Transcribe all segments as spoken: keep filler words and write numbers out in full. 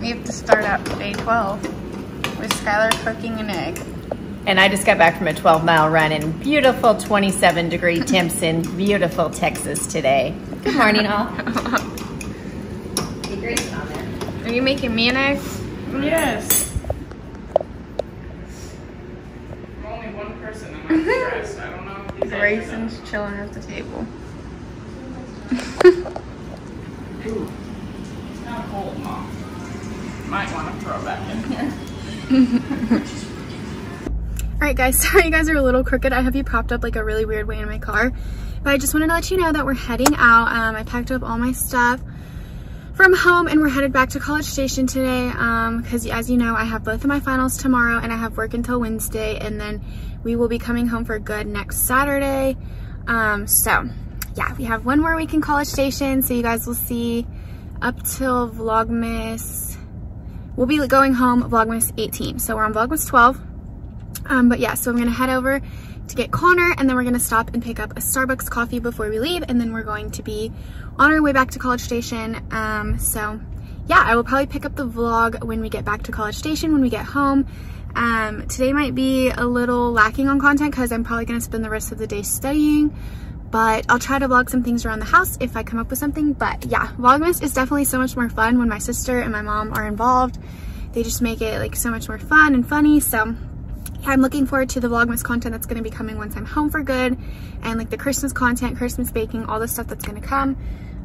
We have to start out day twelve with Skylar cooking an egg. And I just got back from a twelve mile run in beautiful twenty-seven degree temps in beautiful Texas today. Good morning, all. Are you making me an egg? Yes. I'm only one person and I'm stressed. I don't know if these Grayson's chilling at the table. Ooh. Cold, Mom. Might want to throw back in here. Alright guys, sorry you guys are a little crooked. I have you propped up like a really weird way in my car. But I just wanted to let you know that we're heading out. Um, I packed up all my stuff from home and we're headed back to College Station today. Um, because as you know, I have both of my finals tomorrow and I have work until Wednesday. And then we will be coming home for good next Saturday. Um, so yeah, we have one more week in College Station. So you guys will see up till Vlogmas, we'll be going home Vlogmas eighteen. So we're on Vlogmas twelve. Um, but yeah, so I'm gonna head over to get Connor and then we're gonna stop and pick up a Starbucks coffee before we leave. And then we're going to be on our way back to College Station. Um, so yeah, I will probably pick up the vlog when we get back to College Station, when we get home. Um, today might be a little lacking on content cause I'm probably gonna spend the rest of the day studying. But I'll try to vlog some things around the house if I come up with something. But yeah, Vlogmas is definitely so much more fun when my sister and my mom are involved. They just make it like so much more fun and funny. So yeah, I'm looking forward to the Vlogmas content that's going to be coming once I'm home for good. And like the Christmas content, Christmas baking, all the stuff that's going to come.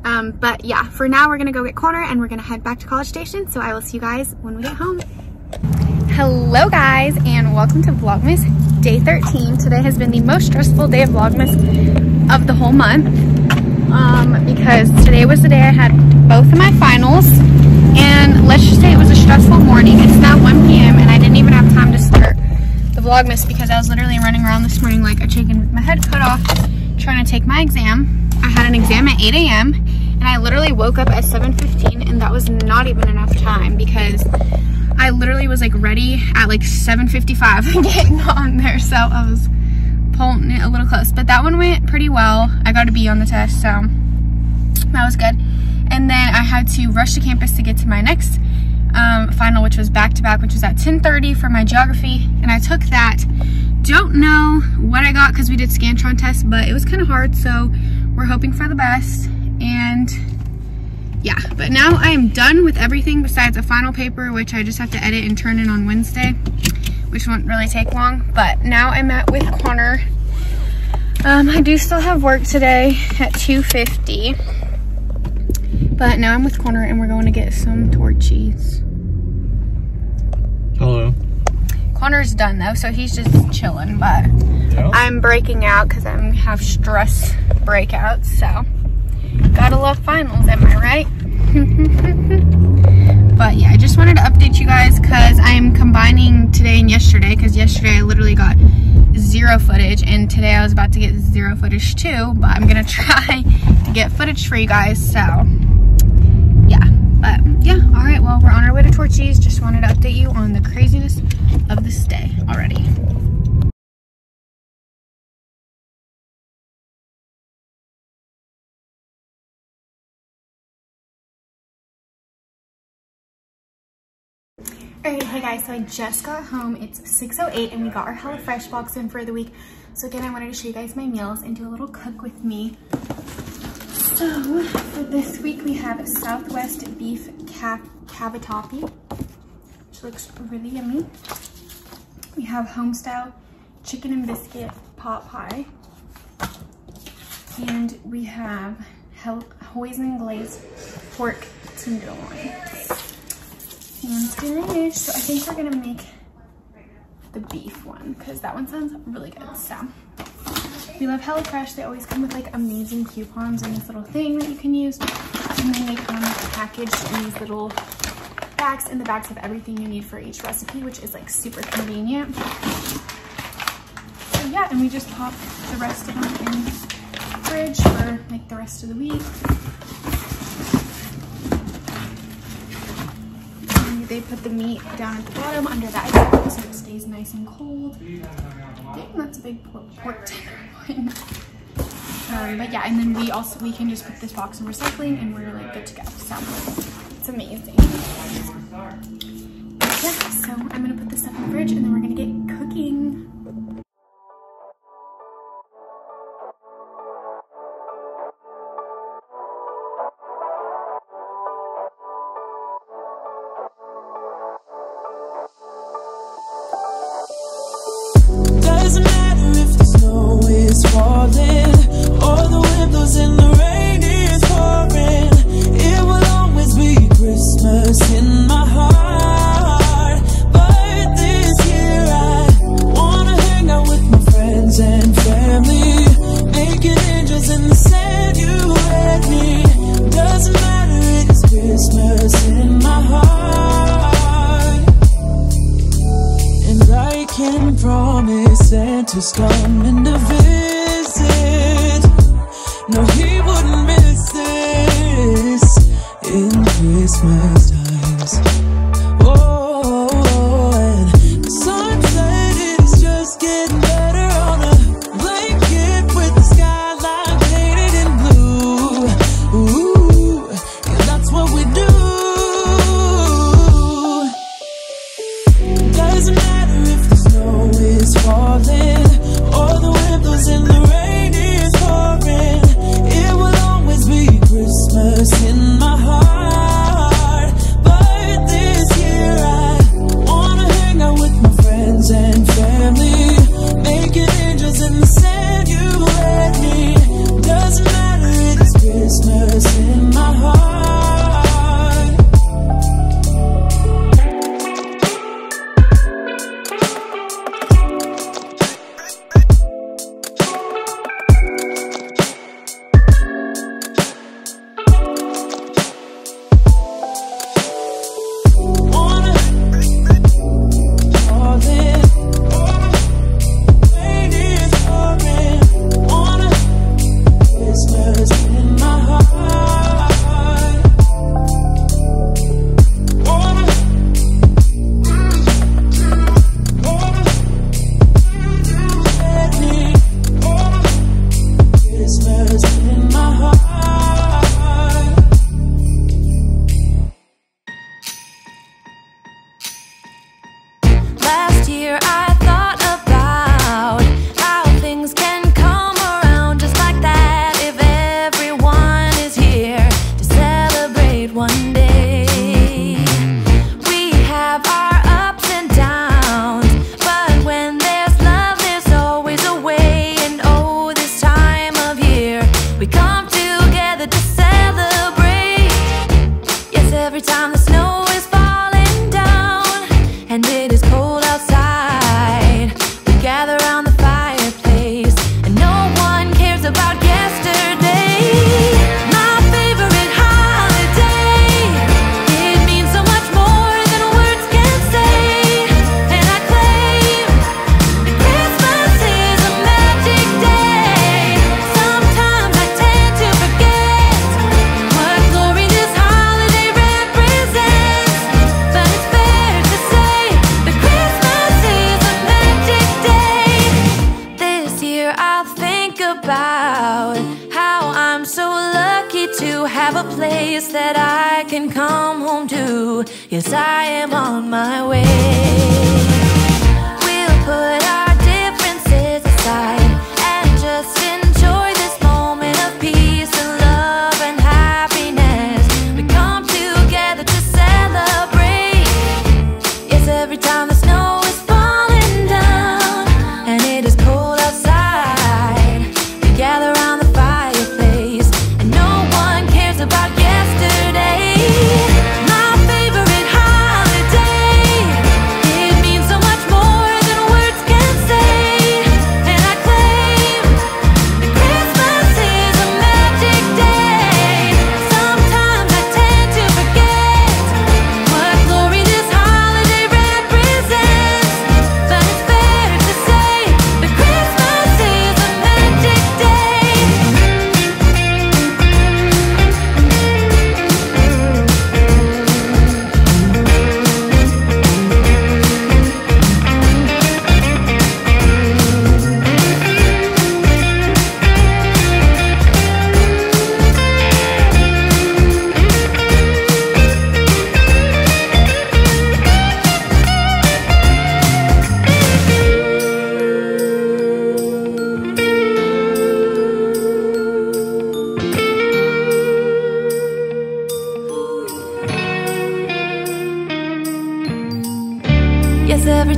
Um, but yeah, for now we're going to go get Connor and we're going to head back to College Station. So I will see you guys when we get home. Hello guys and welcome to Vlogmas day thirteen. Today has been the most stressful day of Vlogmas of the whole month um, because today was the day I had both of my finals, and let's just say it was a stressful morning. It's now one p m and I didn't even have time to start the Vlogmas because I was literally running around this morning like a chicken with my head cut off trying to take my exam. I had an exam at eight a m and I literally woke up at seven fifteen and that was not even enough time because I literally was like ready at like seven fifty-five and getting on there, so I was pulling it a little close. But that one went pretty well. I got a B on the test, so that was good. And then I had to rush to campus to get to my next um, final, which was back-to-back, which was at ten thirty for my geography, and I took that. Don't know what I got because we did Scantron test, but it was kind of hard, so we're hoping for the best. And yeah, but now I am done with everything besides a final paper, which I just have to edit and turn in on Wednesday, which won't really take long. But now I'm at with Connor. Um, I do still have work today at two fifty. But now I'm with Connor and we're going to get some Torchy's. Hello. Connor's done though, so he's just chilling, but yeah. I'm breaking out because I have stress breakouts, so gotta love finals, am I right? But yeah, I just wanted to update you guys because I am combining today and yesterday because yesterday I literally got zero footage and today I was about to get zero footage too, but I'm going to try to get footage for you guys, so yeah. But yeah, alright, well we're on our way to Torchy's. Just wanted to update you on the craziness of this day already. Alright, hey guys, so I just got home. It's six oh eight and we got our HelloFresh box in for the week. So again, I wanted to show you guys my meals and do a little cook with me. So for this week we have Southwest Beef Cavatappi, which looks really yummy. We have Homestyle Chicken and Biscuit Pot Pie. And we have Hoisin Glazed Pork Tenderloin. And finished. So I think we're gonna make the beef one because that one sounds really good. So we love HelloFresh. They always come with like amazing coupons and this little thing that you can use, and then they come packaged in these little bags, and the bags have everything you need for each recipe, which is like super convenient. So yeah, and we just pop the rest of them in the fridge for like the rest of the week. they put the meat down at the bottom under the ice so it stays nice and cold. I think that's a big pork, pork tenderloin. Um, but yeah, and then we also, we can just put this box in recycling and we're like good to go. So it's amazing. Yeah, so I'm gonna put this stuff in the fridge and then we're gonna get cooking.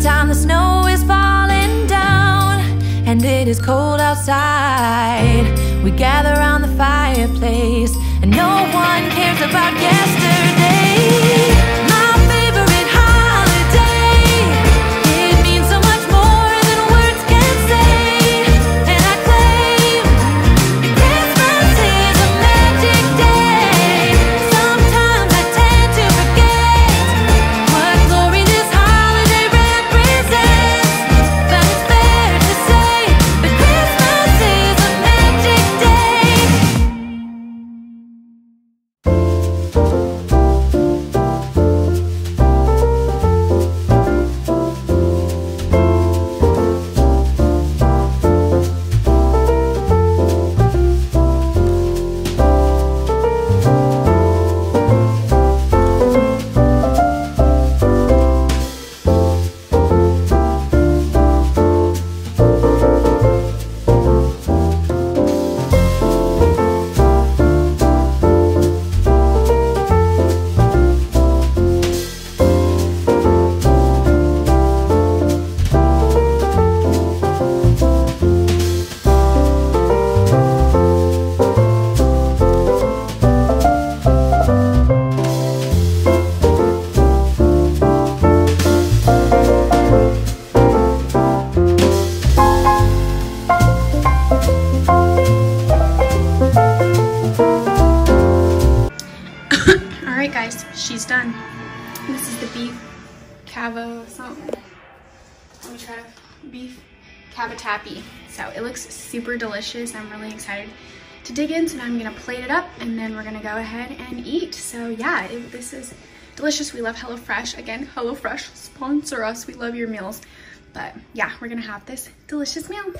time the snow is falling down and it is cold outside. We gather around the fireplace and no one cares about yesterday. She's done. This is the beef cava something. Let me try to beef cavatappi. So it looks super delicious. I'm really excited to dig in. So now I'm gonna plate it up and then we're gonna go ahead and eat. So yeah, it, this is delicious. We love HelloFresh. Again, HelloFresh, sponsor us. We love your meals. But yeah, we're gonna have this delicious meal.